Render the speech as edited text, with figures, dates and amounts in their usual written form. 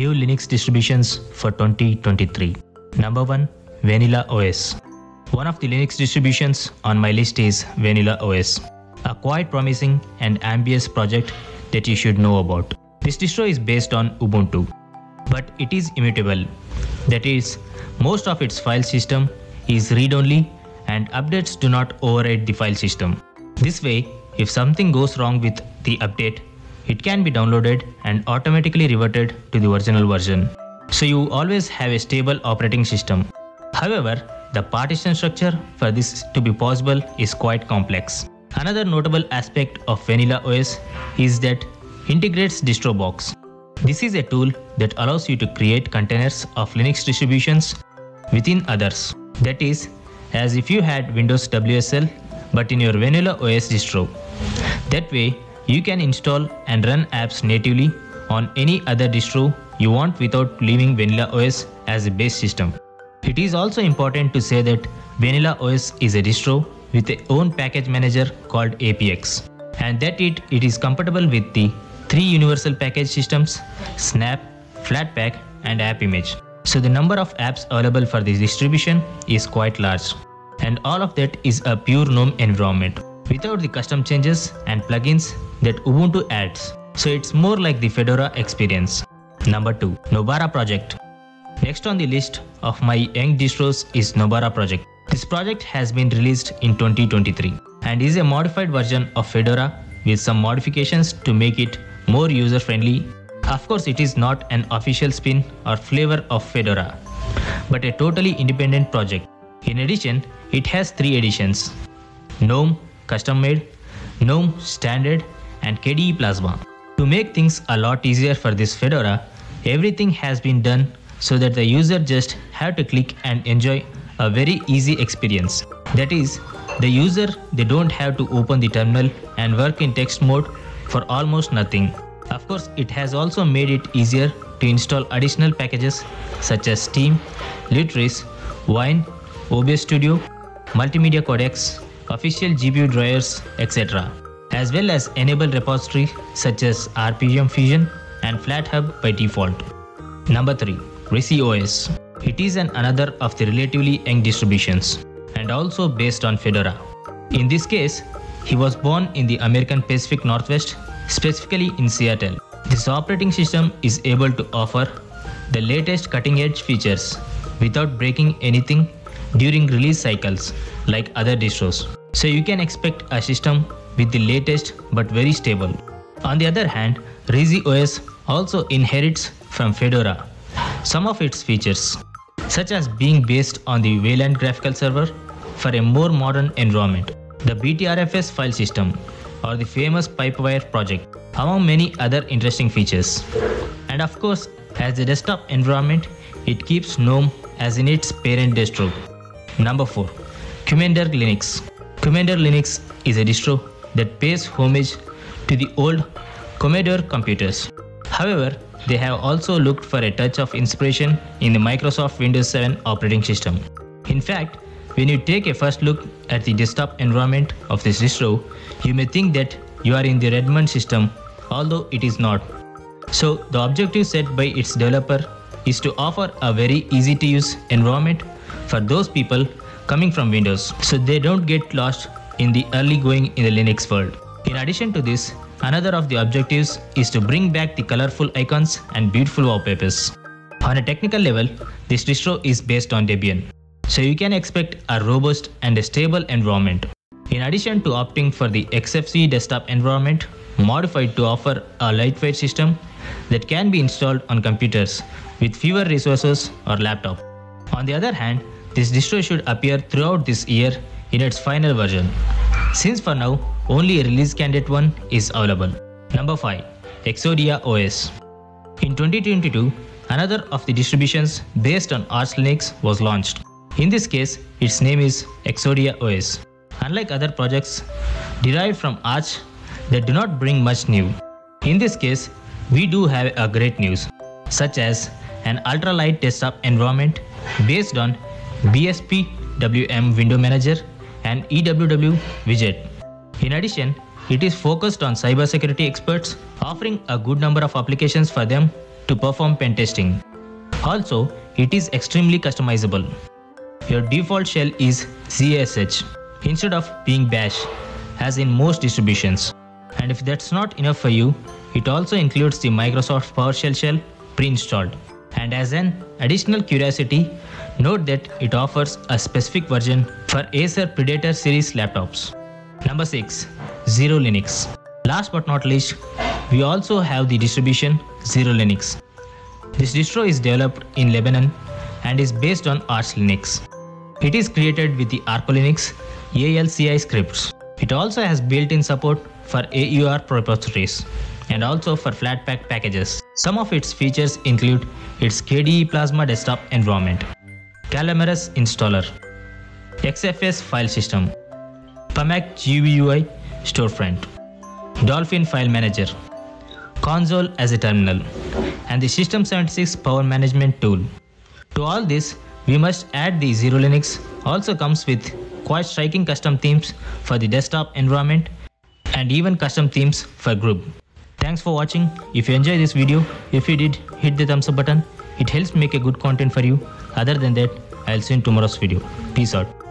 New Linux distributions for 2023. Number 1, Vanilla OS. One of the Linux distributions on my list is Vanilla OS, a quite promising and ambitious project that you should know about. This distro is based on Ubuntu, but it is immutable. That is, most of its file system is read-only and updates do not override the file system. This way, if something goes wrong with the update, it can be downloaded and automatically reverted to the original version. So you always have a stable operating system. However, the partition structure for this to be possible is quite complex. Another notable aspect of Vanilla OS is that integrates Distrobox. This is a tool that allows you to create containers of Linux distributions within others. That is, as if you had Windows WSL but in your Vanilla OS distro. That way, you can install and run apps natively on any other distro you want without leaving Vanilla OS as a base system. It is also important to say that Vanilla OS is a distro with its own package manager called APX, and that it is compatible with the three universal package systems, Snap, Flatpak, and AppImage. So the number of apps available for this distribution is quite large, and all of that is a pure GNOME environment, without the custom changes and plugins that Ubuntu adds. So it's more like the Fedora experience. Number 2, Nobara Project. Next on the list of my young distros is Nobara Project. This project has been released in 2023 and is a modified version of Fedora with some modifications to make it more user-friendly. Of course, it is not an official spin or flavor of Fedora, but a totally independent project. In addition, it has 3 editions: GNOME Custom Made, GNOME Standard, and KDE Plasma. To make things a lot easier for this Fedora, everything has been done so that the user just have to click and enjoy a very easy experience. That is, the user, they don't have to open the terminal and work in text mode for almost nothing. Of course, it has also made it easier to install additional packages such as Steam, Lutris, Wine, OBS Studio, multimedia codecs, official GPU drivers, etc., as well as enable repositories such as RPM Fusion and FlatHub by default. Number 3, RisiOS. It is another of the relatively young distributions and also based on Fedora. In this case, he was born in the American Pacific Northwest, specifically in Seattle. This operating system is able to offer the latest cutting-edge features without breaking anything during release cycles like other distros. So you can expect a system with the latest but very stable. On the other hand, RisiOS also inherits from Fedora some of its features, such as being based on the Wayland graphical server for a more modern environment, the BTRFS file system, or the famous PipeWire project, among many other interesting features. And of course, as a desktop environment, it keeps GNOME as in its parent distro. Number 4, Kumander Linux. Kumander Linux is a distro that pays homage to the old Commodore computers. However, they have also looked for a touch of inspiration in the Microsoft Windows 7 operating system. In fact, when you take a first look at the desktop environment of this distro, you may think that you are in the Redmond system, although it is not. So the objective set by its developer is to offer a very easy to use environment for those people coming from Windows, so they don't get lost in the early going in the Linux world. In addition to this, another of the objectives is to bring back the colorful icons and beautiful wallpapers. On a technical level, this distro is based on Debian, so you can expect a robust and a stable environment. In addition to opting for the XFCE desktop environment, modified to offer a lightweight system that can be installed on computers with fewer resources or laptop. On the other hand, this distro should appear throughout this year in its final version, since for now only a release candidate one is available. Number 5, Exodia OS. In 2022, another of the distributions based on Arch Linux was launched. In this case, its name is Exodia OS. Unlike other projects derived from Arch, they do not bring much new. In this case, we do have a great news, such as an ultralight desktop environment based on BSP-WM window manager and EWW widget. In addition, it is focused on cybersecurity experts, offering a good number of applications for them to perform pen testing. Also, it is extremely customizable. Your default shell is ZSH instead of being bash, as in most distributions. And if that's not enough for you, it also includes the Microsoft PowerShell shell pre-installed. And as an additional curiosity, note that it offers a specific version for Acer Predator series laptops. Number 6. XeroLinux. Last but not least, we also have the distribution XeroLinux. This distro is developed in Lebanon and is based on Arch Linux. It is created with the ARP Linux ALCI scripts. It also has built-in support for AUR repositories and also for Flatpak packages. Some of its features include its KDE Plasma desktop environment, Calamarus installer, XFS file system, PMAC GUI storefront, Dolphin file manager, console as a terminal, and the System76 power management tool. To all this, we must add the XeroLinux also comes with quite striking custom themes for the desktop environment and even custom themes for group. Thanks for watching. If you enjoyed this video, if you did, hit the thumbs up button. It helps make a good content for you. Other than that, I'll see you in tomorrow's video. Peace out.